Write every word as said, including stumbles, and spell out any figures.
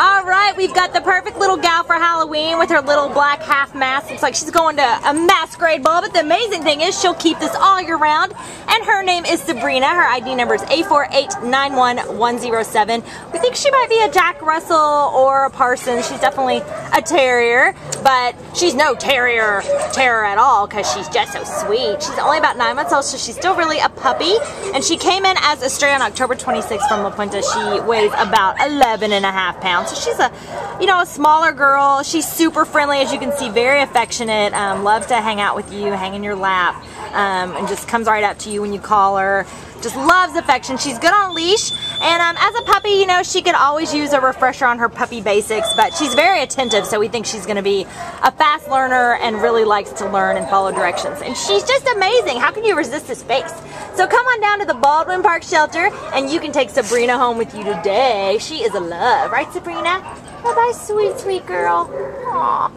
All right, we've got the perfect little gal for Halloween with her little black half mask. Looks like she's going to a masquerade ball, but the amazing thing is she'll keep this all year round. And her name is Sabrina. Her I D number is A four eight nine one one zero seven. We think she might be a Jack Russell or a Parson. She's definitely a terrier, but she's no terrier terror at all because she's just so sweet. She's only about nine months old, so she's still really a puppy. And she came in as a stray on October twenty-sixth from La Puente. She weighs about eleven and a half pounds. So she's a, you know, a smaller girl. She's super friendly, as you can see, very affectionate, um, loves to hang out with you, hang in your lap, um, and just comes right up to you when you call her. Just loves affection. She's good on a leash, and um, as a puppy, you know, she could always use a refresher on her puppy basics, but she's very attentive, so we think she's going to be a fast learner and really likes to learn and follow directions. And she's just amazing. How can you resist this face? So come on down to the Baldwin Park shelter, and you can take Sabrina home with you today. She is a love. Right, Sabrina? Bye-bye, sweet, sweet girl. Aww.